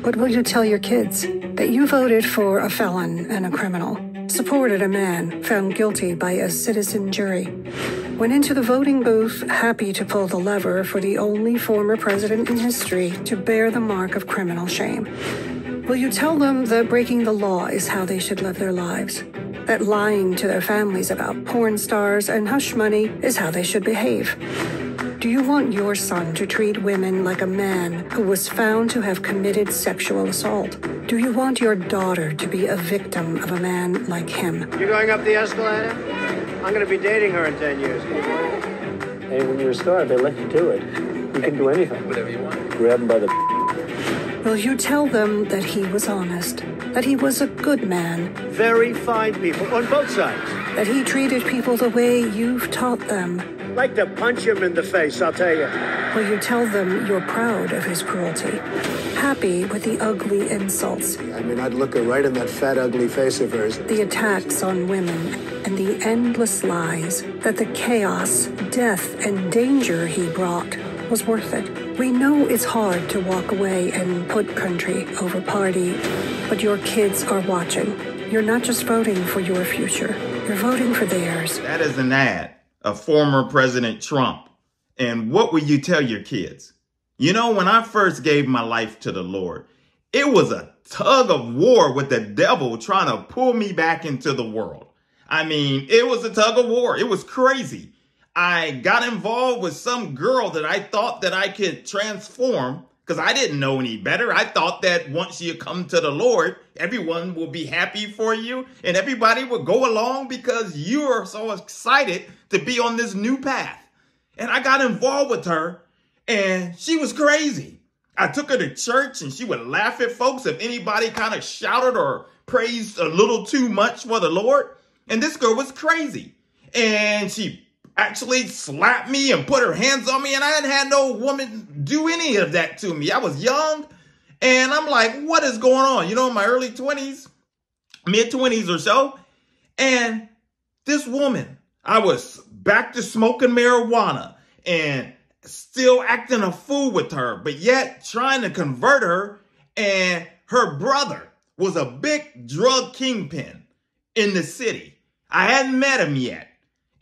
What will you tell your kids? That you voted for a felon and a criminal, supported a man found guilty by a citizen jury, went into the voting booth happy to pull the lever for the only former president in history to bear the mark of criminal shame. Will you tell them that breaking the law is how they should live their lives? That lying to their families about porn stars and hush money is how they should behave? Do you want your son to treat women like a man who was found to have committed sexual assault? Do you want your daughter to be a victim of a man like him? You're going up the escalator? I'm going to be dating her in 10 years. Hey, when you're a star, they let you do it. You can do anything. Whatever you want. Grab him by the... Will you tell them that he was honest? That he was a good man? Very fine people on both sides. That he treated people the way you've taught them? I'd like to punch him in the face, I'll tell you. Will you tell them you're proud of his cruelty? Happy with the ugly insults. I mean, I'd look her right in that fat, ugly face of hers. The attacks on women and the endless lies that the chaos, death, and danger he brought was worth it. We know it's hard to walk away and put country over party, but your kids are watching. You're not just voting for your future. You're voting for theirs. That is an ad of former President Trump. And what will you tell your kids? You know, when I first gave my life to the Lord, it was a tug of war with the devil trying to pull me back into the world. I mean, it was a tug of war. It was crazy. I got involved with some girl that I thought that I could transform because I didn't know any better. I thought that once you come to the Lord, everyone will be happy for you and everybody will go along because you are so excited to be on this new path. And I got involved with her and she was crazy. I took her to church and she would laugh at folks if anybody kind of shouted or praised a little too much for the Lord. And this girl was crazy. And she actually slapped me and put her hands on me, and I hadn't had no woman do any of that to me. I was young and I'm like, what is going on? You know, in my early 20s, mid 20s or so. And this woman, I was back to smoking marijuana and still acting a fool with her, but yet trying to convert her. And her brother was a big drug kingpin in the city. I hadn't met him yet.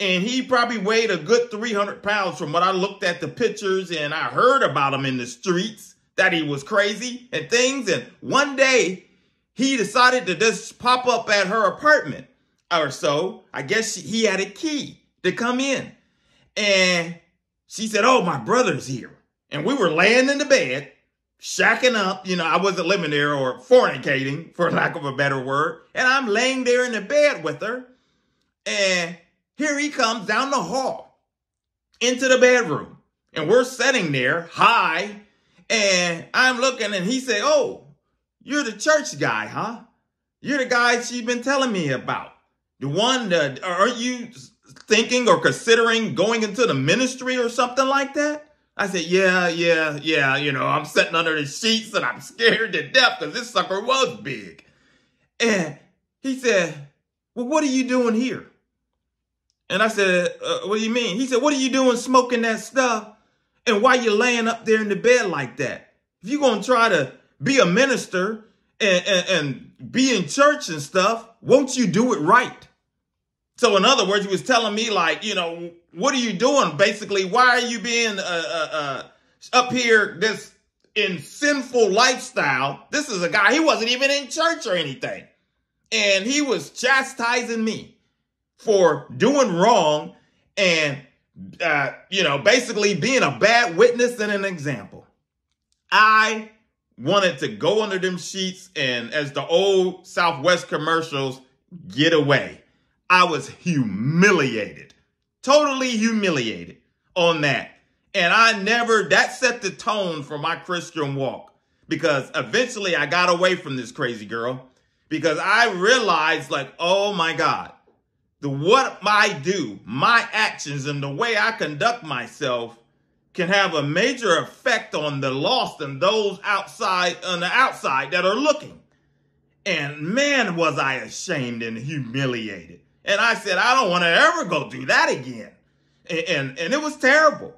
And he probably weighed a good 300 pounds from what I looked at the pictures, and I heard about him in the streets, that he was crazy and things. And one day he decided to just pop up at her apartment or so. I guess he had a key to come in. And she said, oh, my brother's here. And we were laying in the bed, shacking up. You know, I wasn't living there or fornicating, for lack of a better word. And I'm laying there in the bed with her. And here he comes down the hall into the bedroom. And we're sitting there high. And I'm looking, and he said, oh, you're the church guy, huh? You're the guy she's been telling me about. The one that, are you thinking or considering going into the ministry or something like that? I said, yeah. You know, I'm sitting under the sheets and I'm scared to death because this sucker was big. And he said, well, what are you doing here? And I said, what do you mean? He said, what are you doing smoking that stuff? And why you laying up there in the bed like that? If you're going to try to be a minister and be in church and stuff, won't you do it right? So in other words, he was telling me like, you know, what are you doing? Basically, why are you being up here this in sinful lifestyle? This is a guy, he wasn't even in church or anything. And he was chastising me for doing wrong and you know, basically being a bad witness and an example. I wanted to go under them sheets and, as the old Southwest commercials, get away. I was humiliated, totally humiliated on that. And that set the tone for my Christian walk, because eventually I got away from this crazy girl because I realized, like, oh my God, what I do, my actions and the way I conduct myself can have a major effect on the lost and those outside on the outside that are looking. And man, was I ashamed and humiliated. And I said, I don't want to ever go do that again. And it was terrible.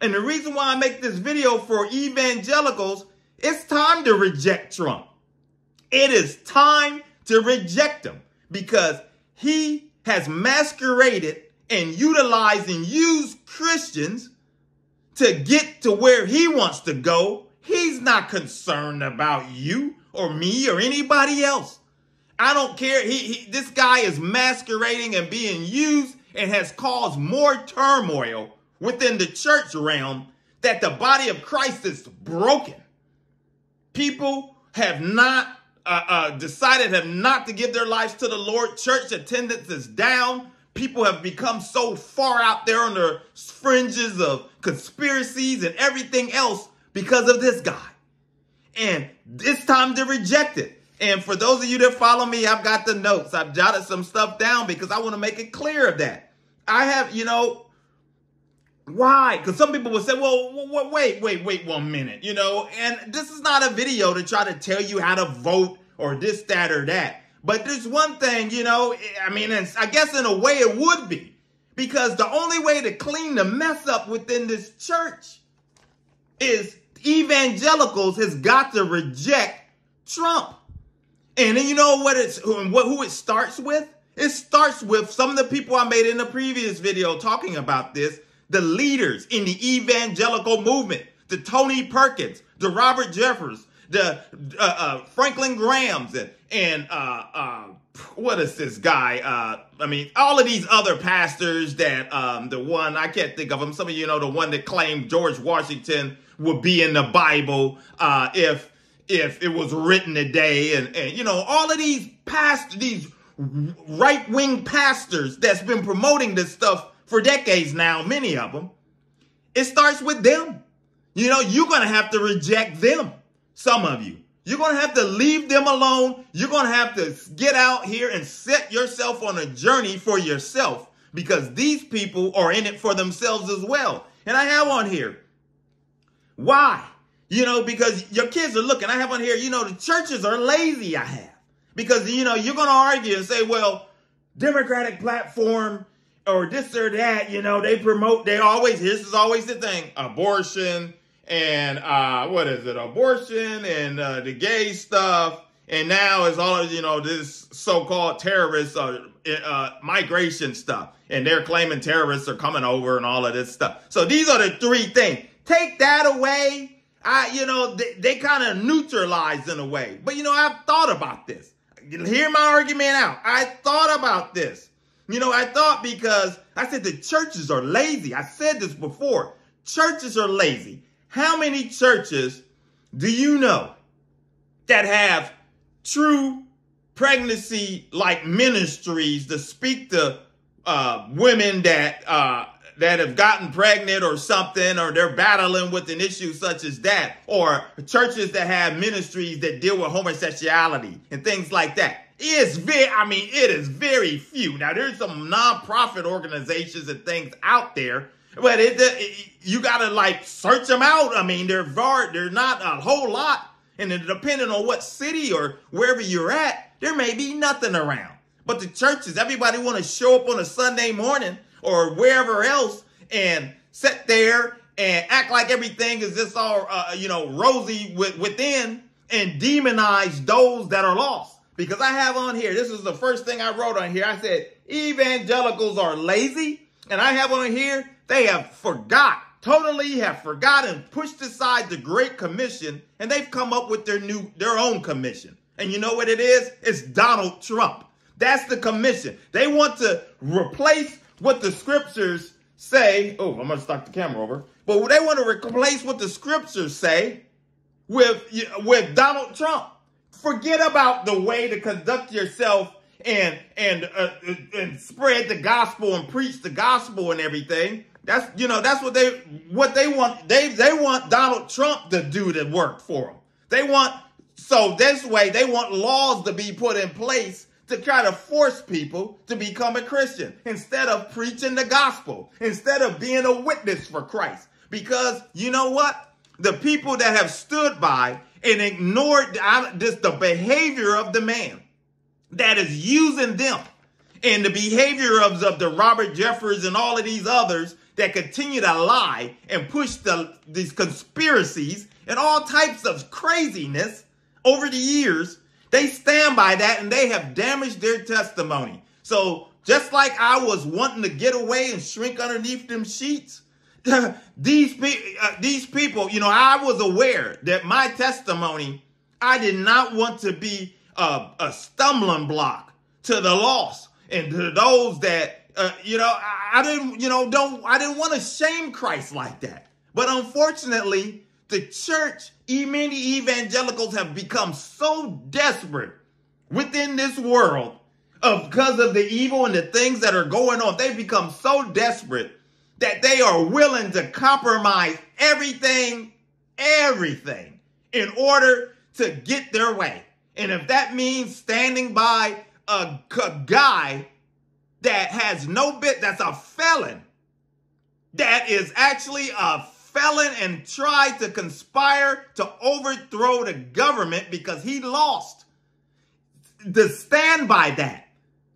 And the reason why I make this video for evangelicals It's time to reject Trump. It is time to reject him because he has masqueraded and utilized and used Christians to get to where he wants to go. He's not concerned about you or me or anybody else. I don't care. This guy is masquerading and being used and has caused more turmoil within the church realm that the body of Christ is broken. People have not decided to give their lives to the Lord. Church attendance is down. People have become so far out there on the fringes of conspiracies and everything else because of this guy. And it's time to reject it. And for those of you that follow me, I've got the notes. I've jotted some stuff down because I want to make it clear of that. I have, you know, why? Because some people will say, well, wait 1 minute, you know, and this is not a video to try to tell you how to vote or this, that, or that. But there's one thing, you know, I mean, I guess in a way it would be, because the only way to clean the mess up within this church is evangelicals has got to reject Trump. And then you know what who it starts with? It starts with some of the people I made in the previous video talking about this, the leaders in the evangelical movement, the Tony Perkins, the Robert Jeffress, the Franklin Grahams, and what is this guy? I mean, all of these other pastors that the one, I can't think of them. Some of you know the one that claimed George Washington would be in the Bible if it was written today. And you know, all of these pastors, these right-wing pastors that's been promoting this stuff for decades now, many of them, it starts with them. You know, you're going to have to reject them. Some of you. You're going to have to leave them alone. You're going to have to get out here and set yourself on a journey for yourself because these people are in it for themselves as well. And I have on here, why? You know, because your kids are looking. I have on here, you know, the churches are lazy, I have. Because, you know, you're going to argue and say, well, Democratic platform or this or that, you know, they promote, this is always the thing, abortion, and abortion and the gay stuff, and now it's all, you know, this so-called terrorist migration stuff, and they're claiming terrorists are coming over and all of this stuff. So these are the three things. Take that away, you know, they kind of neutralize in a way. But you know, I've thought about this. Hear my argument out. I thought about this. You know, I thought because I said the churches are lazy. I said this before. Churches are lazy. How many churches do you know that have true pregnancy-like ministries to speak to women that have gotten pregnant or something, or they're battling with an issue such as that, or churches that have ministries that deal with homosexuality and things like that? It is very few. Now, there's some nonprofit organizations and things out there, but you gotta like search them out. I mean, they're not a whole lot, and depending on what city or wherever you're at, there may be nothing around. But the churches, everybody want to show up on a Sunday morning or wherever else and sit there and act like everything is just all you know, rosy within, and demonize those that are lost. Because I have on here, this is the first thing I wrote on here. I said evangelicals are lazy, and I have on here, they have totally forgotten, pushed aside the Great Commission, and they've come up with their own commission. And you know what it is? It's Donald Trump. That's the commission. They want to replace what the scriptures say. Oh, I'm going to start the camera over. But they want to replace what the scriptures say with Donald Trump. Forget about the way to conduct yourself and spread the gospel and preach the gospel and everything. That's, you know, that's what they want. They want Donald Trump to do the work for them. They want laws to be put in place to try to force people to become a Christian instead of preaching the gospel, instead of being a witness for Christ. Because you know what? The people that have stood by and ignored the behavior of the man that is using them, and the behavior of the Robert Jeffress and all of these others that continue to lie and push these conspiracies and all types of craziness over the years, they stand by that and they have damaged their testimony. So just like I was wanting to get away and shrink underneath them sheets, these people, you know, I was aware that my testimony, I did not want to be a stumbling block to the lost and to those that, you know, I didn't want to shame Christ like that. But unfortunately, the church, many evangelicals have become so desperate within this world because of the evil and the things that are going on. They've become so desperate that they are willing to compromise everything in order to get their way. And if that means standing by a guy that has no bit, that's a felon, that is actually a felon and tried to conspire to overthrow the government because he lost, to stand by that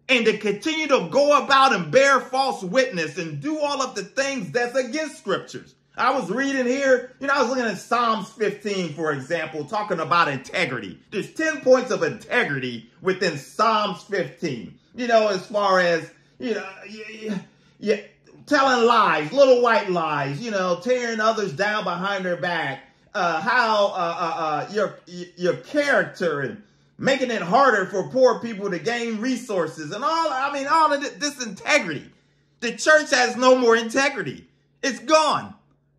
and to continue to go about and bear false witness and do all of the things that's against scriptures. I was reading here, you know, I was looking at Psalms 15, for example, talking about integrity. There's 10 points of integrity within Psalms 15, you know, as far as, you know, telling lies, little white lies, you know, tearing others down behind their back, your character and making it harder for poor people to gain resources and all. I mean, all of this integrity. The church has no more integrity. It's gone.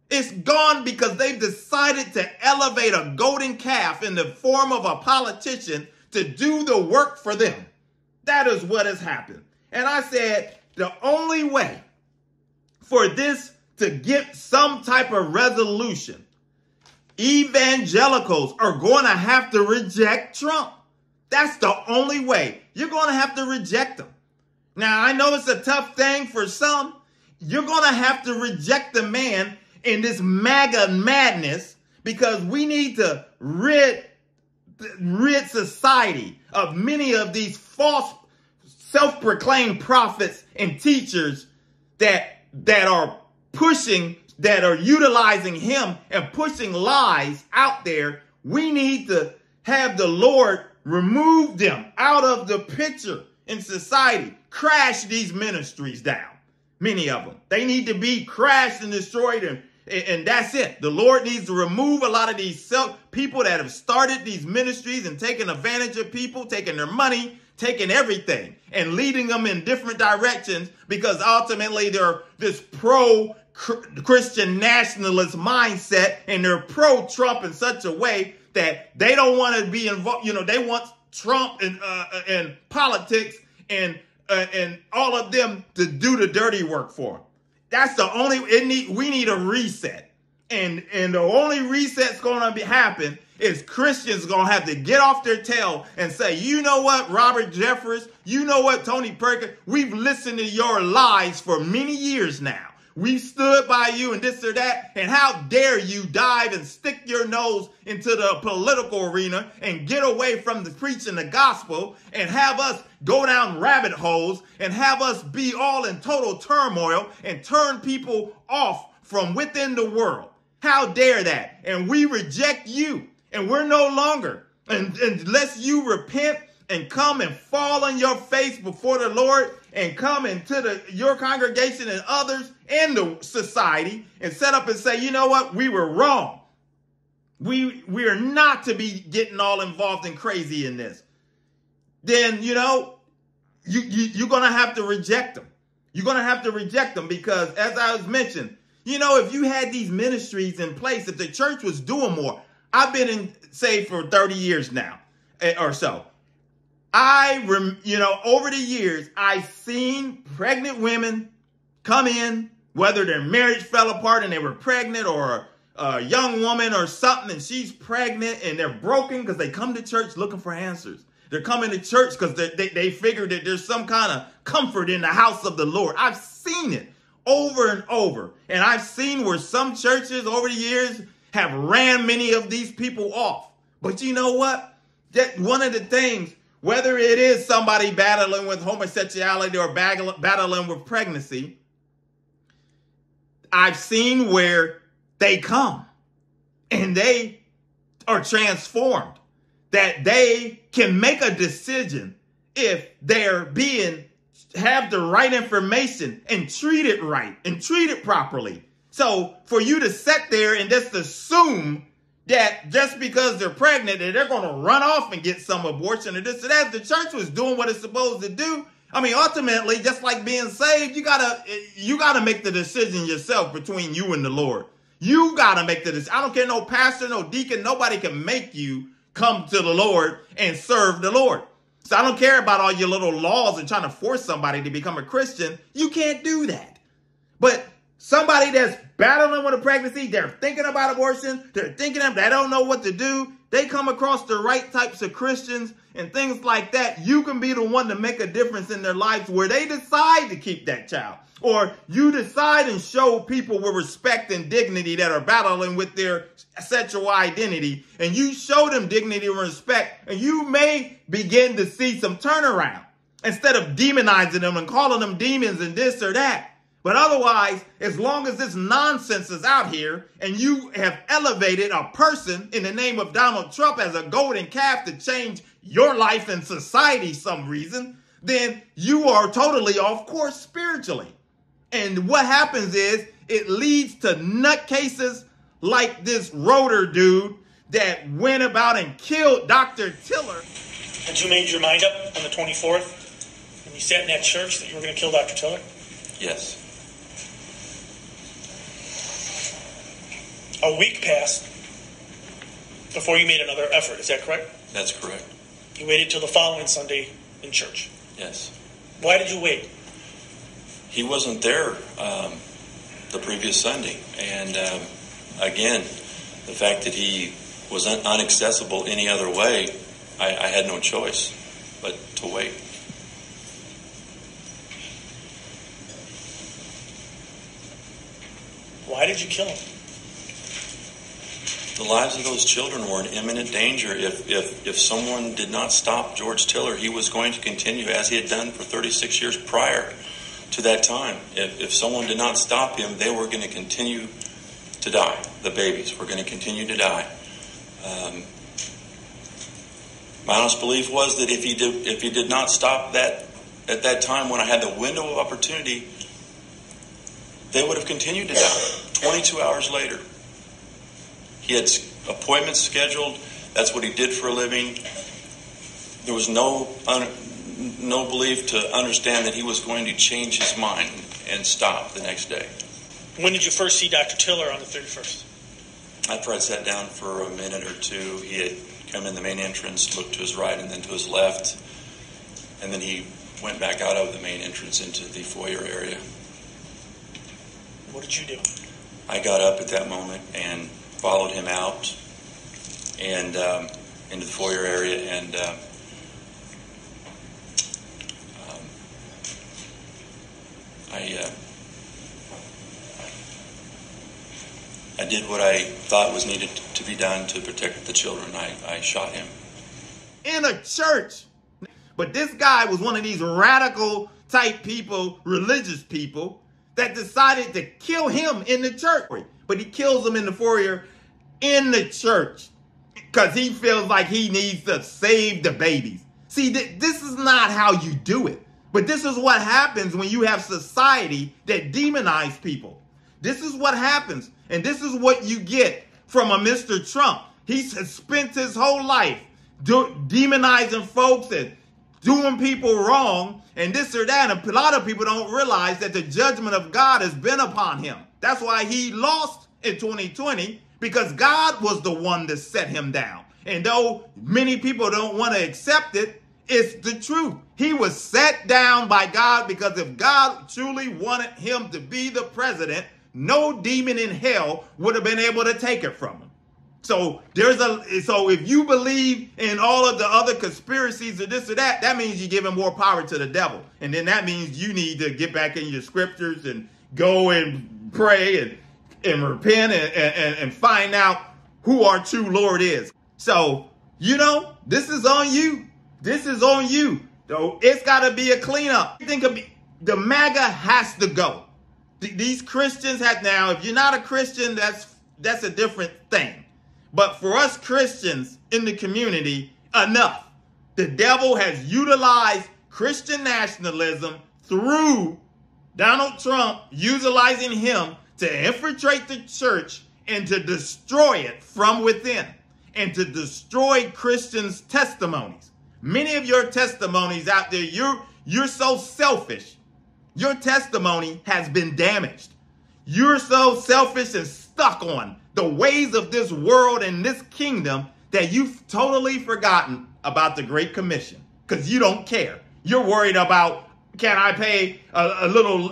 It's gone because they've decided to elevate a golden calf in the form of a politician to do the work for them. That is what has happened. And I said, the only way for this to get some type of resolution, evangelicals are going to have to reject Trump. That's the only way. You're going to have to reject him. Now, I know it's a tough thing for some. You're going to have to reject the man in this MAGA madness because we need to rid society of many of these false self-proclaimed prophets and teachers that are pushing, that are utilizing him and pushing lies out there. We need to have the Lord remove them out of the picture in society, crash these ministries down, many of them. They need to be crashed and destroyed, and that's it. The Lord needs to remove a lot of these people that have started these ministries and taken advantage of people, taking their money, taking everything and leading them in different directions because ultimately they're this pro-Christian nationalist mindset and they're pro-Trump in such a way that they don't want to be involved. You know, they want Trump and politics and all of them to do the dirty work for them. That's the only, we need a reset. And the only reset's going to happen is Christians going to have to get off their tail and say, you know what, Robert Jeffress, you know what, Tony Perkins, we've listened to your lies for many years now. We've stood by you and this or that, and how dare you dive and stick your nose into the political arena and get away from the preaching the gospel and have us go down rabbit holes and have us be all in total turmoil and turn people off from within the world. How dare that? And we reject you. And we're no longer, and unless you repent and come and fall on your face before the Lord and come into your congregation and others in the society and set up and say, you know what, we were wrong. We are not to be getting all involved and crazy in this. Then, you know, you're going to have to reject them. You're going to have to reject them because, as I was mentioned, you know, if you had these ministries in place, if the church was doing more, I've been in, say, for 30 years now or so. Over the years, I've seen pregnant women come in, whether their marriage fell apart and they were pregnant, or a young woman or something, and she's pregnant and they're broken because they come to church looking for answers. They're coming to church because they figure that there's some kind of comfort in the house of the Lord. I've seen it over and over. And I've seen where some churches over the years have ran many of these people off. But you know what? That one of the things, whether it is somebody battling with homosexuality or battling with pregnancy, I've seen where they come and they are transformed, that they can make a decision if they're have the right information and treat it right and treat it properly. So for you to sit there and just assume that just because they're pregnant that they're going to run off and get some abortion or this or that, the church was doing what it's supposed to do. I mean, ultimately, just like being saved, you gotta make the decision yourself between you and the Lord. You gotta make the decision. I don't care, no pastor, no deacon, nobody can make you come to the Lord and serve the Lord. So I don't care about all your little laws and trying to force somebody to become a Christian. You can't do that. But somebody that's battling with a pregnancy, they're thinking about abortion, they're thinking of, they don't know what to do, they come across the right types of Christians and things like that, you can be the one to make a difference in their lives where they decide to keep that child. Or you decide and show people with respect and dignity that are battling with their sexual identity, and you show them dignity and respect, and you may begin to see some turnaround instead of demonizing them and calling them demons and this or that. But otherwise, as long as this nonsense is out here and you have elevated a person in the name of Donald Trump as a golden calf to change your life and society some reason, then you are totally off course spiritually. And what happens is it leads to nutcases like this Roeder dude that went about and killed Dr. Tiller. Had you made your mind up on the 24th when you sat in that church that you were going to kill Dr. Tiller? Yes. A week passed before you made another effort, is that correct? That's correct. You waited till the following Sunday in church? Yes. Why did you wait? He wasn't there the previous Sunday. And again, the fact that he was inaccessible any other way, I had no choice but to wait. Why did you kill him? The lives of those children were in imminent danger. If someone did not stop George Tiller, he was going to continue as he had done for 36 years prior to that time. If someone did not stop him, they were going to continue to die. The babies were going to continue to die. My honest belief was that if he did not stop that at that time when I had the window of opportunity, they would have continued to die 22 hours later. He had appointments scheduled. That's what he did for a living. There was no belief to understand that he was going to change his mind and stop the next day. When did you first see Dr. Tiller on the 31st? After I sat down for a minute or two, he had come in the main entrance, looked to his right and then to his left, and then he went back out of the main entrance into the foyer area. What did you do? I got up at that moment and followed him out and into the foyer area, and I did what I thought was needed to be done to protect the children. I shot him. In a church. But this guy was one of these radical type people, religious people, that decided to kill him in the church. But he kills him in the foyer in the church because he feels like he needs to save the babies. See, this is not how you do it. But this is what happens when you have society that demonize people. This is what happens. And this is what you get from a Mr. Trump. He spent his whole life demonizing folks and doing people wrong and this or that. And a lot of people don't realize that the judgment of God has been upon him. That's why he lost in 2020, because God was the one that set him down. And though many people don't want to accept it, it's the truth. He was set down by God, because if God truly wanted him to be the president, no demon in hell would have been able to take it from him. So if you believe in all of the other conspiracies or this or that, that means you're giving more power to the devil. And then that means you need to get back in your scriptures and go and pray and repent and find out who our true Lord is. So, you know, this is on you. This is on you. So it's got to be a cleanup. The MAGA has to go. These Christians have now, if you're not a Christian, that's a different thing. But for us Christians in the community, enough. The devil has utilized Christian nationalism through Donald Trump, utilizing him to infiltrate the church and to destroy it from within and to destroy Christians' testimonies. Many of your testimonies out there, you're so selfish. Your testimony has been damaged. You're so selfish and stuck on the ways of this world and this kingdom that you've totally forgotten about the Great Commission because you don't care. You're worried about, can I pay a little,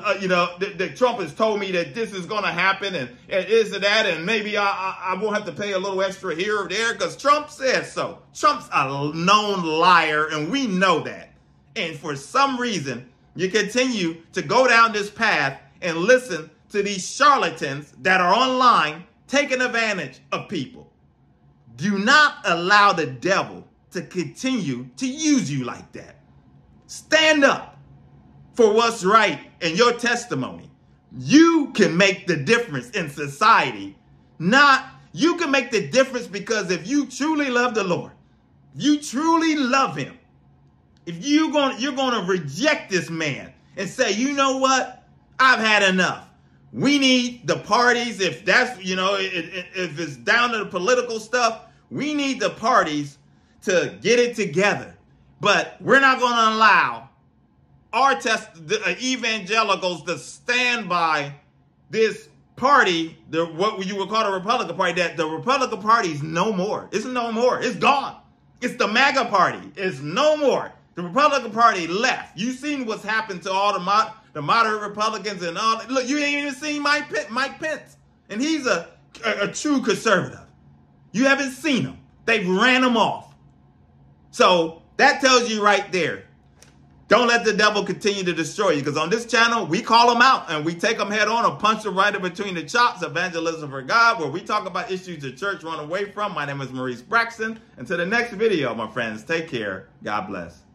Trump has told me that this is going to happen and this and that, and maybe I won't have to pay a little extra here or there because Trump said so. Trump's a known liar, and we know that. And for some reason, you continue to go down this path and listen to these charlatans that are online taking advantage of people. Do not allow the devil to continue to use you like that. Stand up for what's right in your testimony. You can make the difference in society. You can make the difference because if you truly love the Lord, you truly love him. If you're going to reject this man and say, you know what? I've had enough. We need the parties. If that's, if it's down to the political stuff, we need the parties to get it together. But we're not going to allow our evangelicals to stand by this party, what you would call the Republican Party, that the Republican Party is no more. It's no more. It's gone. It's the MAGA Party. It's no more. The Republican Party left. You've seen what's happened to all the moderate Republicans and all. Look, you ain't even seen Mike Pence. And he's a true conservative. You haven't seen him. They've ran him off. So that tells you right there, don't let the devil continue to destroy you. Because on this channel, we call them out and we take them head on or punch them right in between the chops. Evangelism for God, where we talk about issues the church run away from. My name is Maurice Braxton. Until the next video, my friends, take care. God bless.